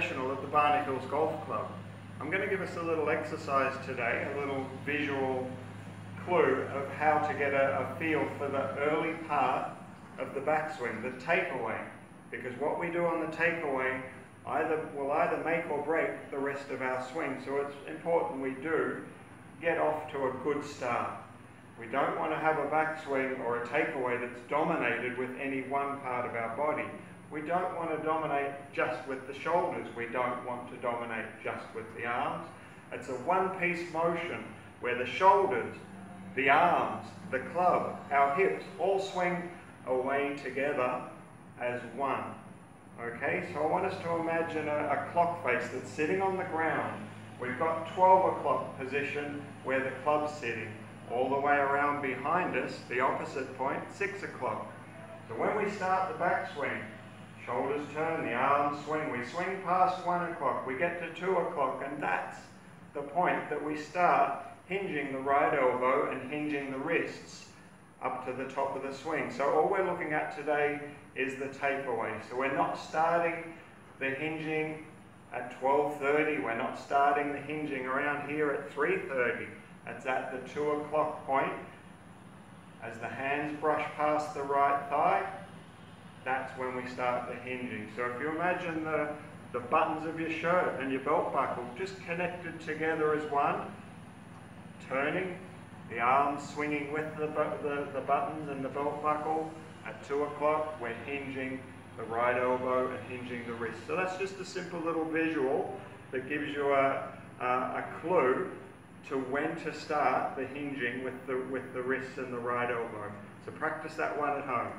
professional at the Ba Na Hills Golf Club. I'm going to give us a little exercise today, a little visual clue of how to get a feel for the early part of the backswing, the takeaway. Because what we do on the takeaway will either make or break the rest of our swing. So it's important we do get off to a good start. We don't want to have a backswing or a takeaway that's dominated with any one part of our body. We don't want to dominate just with the shoulders. We don't want to dominate just with the arms. It's a one-piece motion where the shoulders, the arms, the club, our hips all swing away together as one. Okay, so I want us to imagine a clock face that's sitting on the ground. We've got 12 o'clock position where the club's sitting. All the way around behind us, the opposite point, 6 o'clock. So when we start the backswing, shoulders turn, the arms swing. We swing past 1 o'clock, we get to 2 o'clock, and that's the point that we start hinging the right elbow and hinging the wrists up to the top of the swing. So all we're looking at today is the takeaway. So we're not starting the hinging at 12:30. We're not starting the hinging around here at 3:30. It's at the 2 o'clock point. As the hands brush past the right thigh, that's when we start the hinging. So if you imagine the buttons of your shirt and your belt buckle just connected together as one, turning, the arms swinging with the buttons and the belt buckle. At 2 o'clock, we're hinging the right elbow and hinging the wrist. So that's just a simple little visual that gives you a clue to when to start the hinging with the wrists and the right elbow. So practice that one at home.